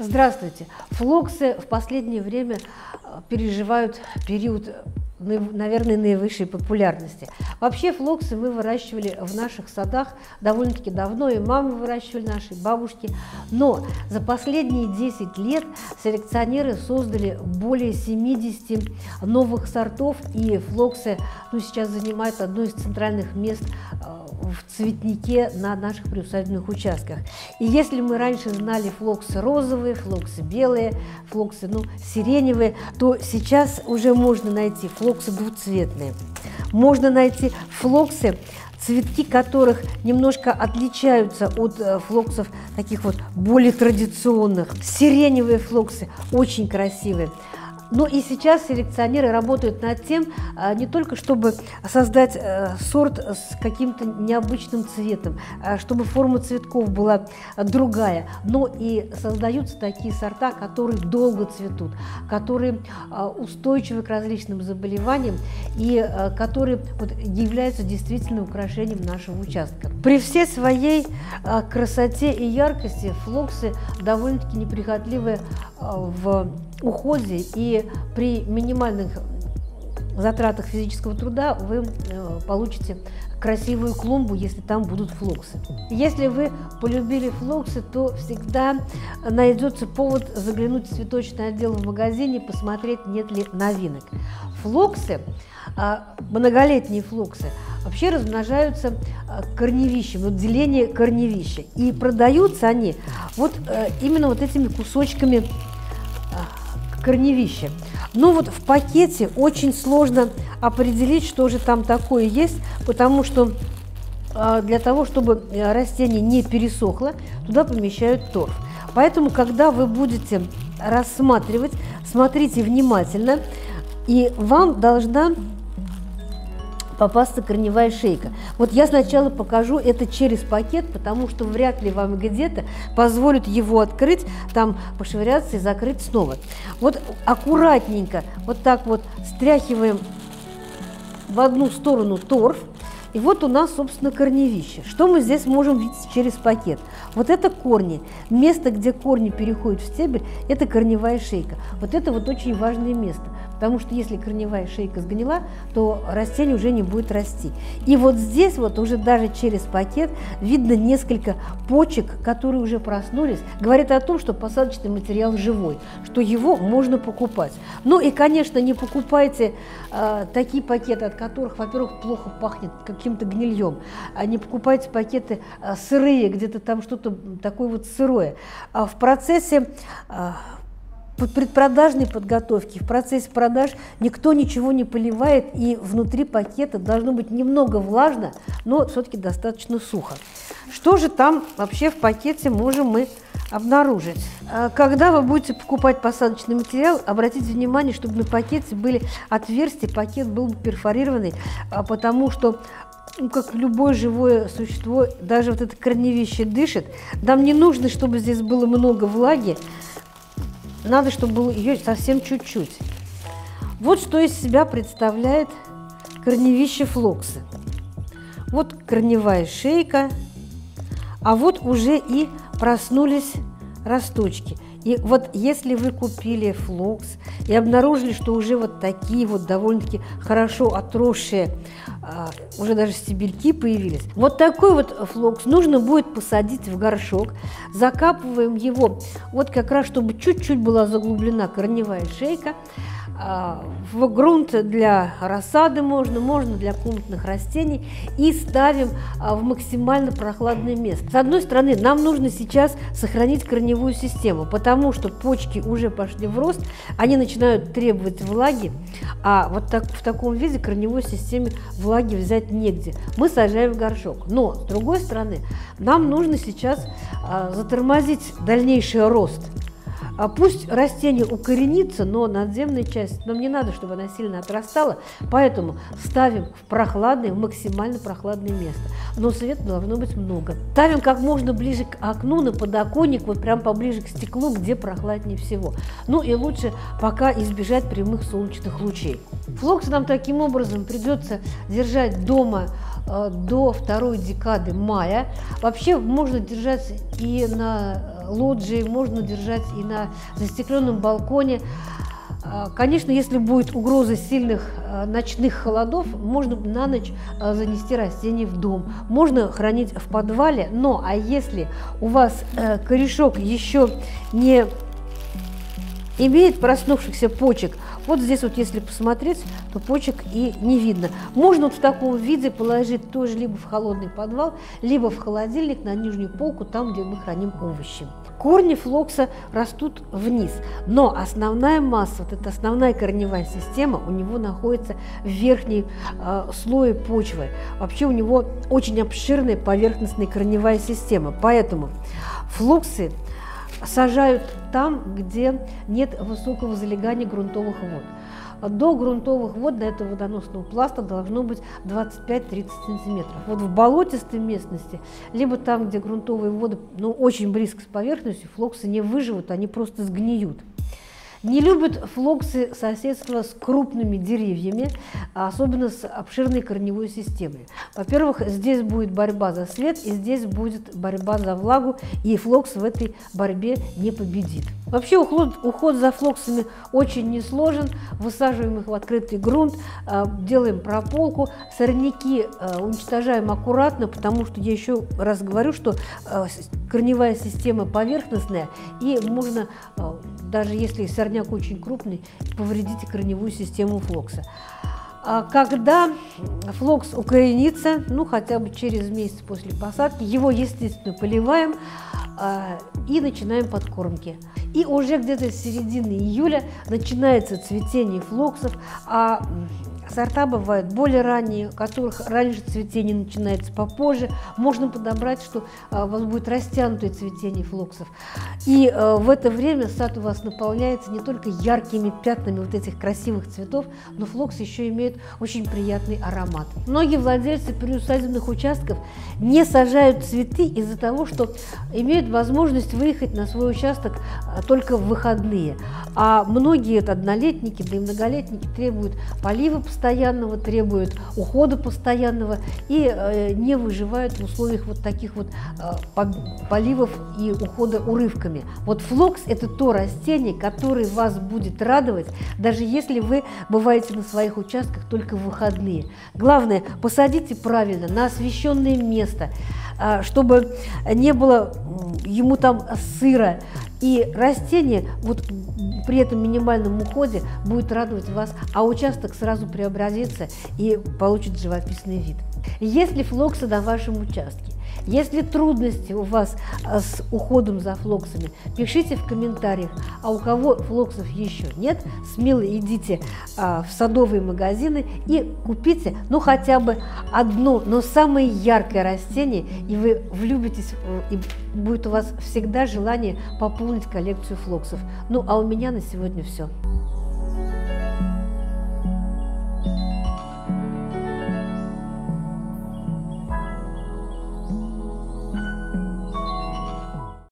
Здравствуйте! Флоксы в последнее время переживают период, наверное, наивысшей популярности. Вообще флоксы мы выращивали в наших садах довольно-таки давно, и мамы выращивали, наши бабушки. Но за последние 10 лет селекционеры создали более 70 новых сортов, и флоксы сейчас занимают одно из центральных мест в цветнике на наших приусадебных участках. И если мы раньше знали флоксы розовые, флоксы белые, флоксы сиреневые, то сейчас уже можно найти флоксы двуцветные. Можно найти флоксы, цветки которых немножко отличаются от флоксов таких более традиционных. Сиреневые флоксы очень красивые. Но и сейчас селекционеры работают над тем, не только чтобы создать сорт с каким-то необычным цветом, чтобы форма цветков была другая, но и создаются такие сорта, которые долго цветут, которые устойчивы к различным заболеваниям и которые являются действительно украшением нашего участка. При всей своей красоте и яркости флоксы довольно-таки неприхотливые в уходе, и при минимальных затратах физического труда вы получите красивую клумбу, если там будут флоксы. Если вы полюбили флоксы, то всегда найдется повод заглянуть в цветочный отдел в магазине, посмотреть, нет ли новинок. Флоксы, многолетние флоксы, вообще размножаются корневищем, деление корневища. И продаются они именно этими кусочками корневище. Но в пакете очень сложно определить, что же там такое есть, потому что для того, чтобы растение не пересохло, туда помещают торф. Поэтому, когда вы будете рассматривать, смотрите внимательно, и вам должна попасться корневая шейка. Я сначала покажу это через пакет, потому что вряд ли вам где-то позволят его открыть, там пошвыряться и закрыть снова. Аккуратненько стряхиваем в одну сторону торф, и у нас, собственно, корневище. Что мы здесь можем видеть через пакет? Это корни. Место, где корни переходят в стебель, это корневая шейка. Это очень важное место, потому что если корневая шейка сгнила, то растение уже не будет расти. И здесь уже даже через пакет видно несколько почек, которые уже проснулись. Говорит о том, что посадочный материал живой, что его можно покупать. Ну и, конечно, не покупайте такие пакеты, от которых, во-первых, плохо пахнет каким-то гнильем. Не покупайте пакеты сырые, где-то там что-то такое сырое. В процессе предпродажной подготовки, в процессе продаж никто ничего не поливает, и внутри пакета должно быть немного влажно, но все-таки достаточно сухо. Что же там вообще в пакете можем мы обнаружить? Когда вы будете покупать посадочный материал, обратите внимание, чтобы на пакете были отверстия, пакет был бы перфорированный, потому что, как любое живое существо, даже это корневище дышит. Нам не нужно, чтобы здесь было много влаги. Надо, чтобы было ее совсем чуть-чуть. Что из себя представляет корневище флоксы. Корневая шейка, а уже и проснулись росточки. И если вы купили флокс и обнаружили, что уже такие довольно-таки хорошо отросшие, уже даже стебельки появились, такой флокс нужно будет посадить в горшок. Закапываем его как раз, чтобы чуть-чуть была заглублена корневая шейка. В грунт для рассады можно для комнатных растений, и ставим в максимально прохладное место. С одной стороны, нам нужно сейчас сохранить корневую систему, потому что почки уже пошли в рост, они начинают требовать влаги, а в таком виде корневой системе влаги взять негде. Мы сажаем в горшок. Но, с другой стороны, нам нужно сейчас затормозить дальнейший рост. Пусть растение укоренится, но надземная часть, нам не надо, чтобы она сильно отрастала, поэтому ставим в прохладное, в максимально прохладное место. Но света должно быть много. Ставим как можно ближе к окну, на подоконник, прям поближе к стеклу, где прохладнее всего. И лучше пока избежать прямых солнечных лучей. Флоксы нам таким образом придется держать дома до 2-й декады мая. Вообще можно держать и на лоджии, можно держать и на застекленном балконе. Конечно, если будет угроза сильных ночных холодов, можно на ночь занести растения в дом. Можно хранить в подвале, но а если у вас корешок еще не имеет проснувшихся почек, вот здесь вот если посмотреть, то почек и не видно. Можно вот в таком виде положить тоже либо в холодный подвал, либо в холодильник на нижнюю полку, там, где мы храним овощи. Корни флокса растут вниз, но основная масса, вот эта основная корневая система у него находится в верхнем слое почвы. Вообще у него очень обширная поверхностная корневая система, поэтому флоксы сажают там, где нет высокого залегания грунтовых вод. До грунтовых вод, до этого водоносного пласта должно быть 25-30 сантиметров. Вот в болотистой местности, либо там, где грунтовые воды очень близко с поверхностью, флоксы не выживут, они просто сгниют. Не любят флоксы соседства с крупными деревьями, особенно с обширной корневой системой. Во-первых, здесь будет борьба за свет, и здесь будет борьба за влагу, и флокс в этой борьбе не победит. Вообще уход за флоксами очень несложен. Высаживаем их в открытый грунт, делаем прополку. Сорняки уничтожаем аккуратно, потому что я еще раз говорю, что корневая система поверхностная, и можно, даже если сорняк очень крупный, повредить корневую систему флокса. Когда флокс укоренится, хотя бы через месяц после посадки, его, естественно, поливаем и начинаем подкормки. И уже где-то с середины июля начинается цветение флоксов, а сорта бывают более ранние, у которых раньше цветение начинается попозже. Можно подобрать, что у вас будет растянутое цветение флоксов. И в это время сад у вас наполняется не только яркими пятнами вот этих красивых цветов, но флокс еще имеет очень приятный аромат. Многие владельцы приусадебных участков не сажают цветы из-за того, что имеют возможность выехать на свой участок только в выходные. А многие однолетники, да и многолетники требуют полива постоянного, требуют ухода постоянного и не выживают в условиях вот таких вот поливов и ухода урывками. Вот флокс – это то растение, которое вас будет радовать, даже если вы бываете на своих участках только в выходные. Главное, посадите правильно, на освещенное место, чтобы не было ему там сыро. И растение вот при этом минимальном уходе будет радовать вас, а участок сразу преобразится и получит живописный вид. Есть ли флоксы на вашем участке? Если трудности у вас с уходом за флоксами, пишите в комментариях, а у кого флоксов еще нет, смело идите в садовые магазины и купите хотя бы одно, но самое яркое растение, и вы влюбитесь, и будет у вас всегда желание пополнить коллекцию флоксов. А у меня на сегодня все.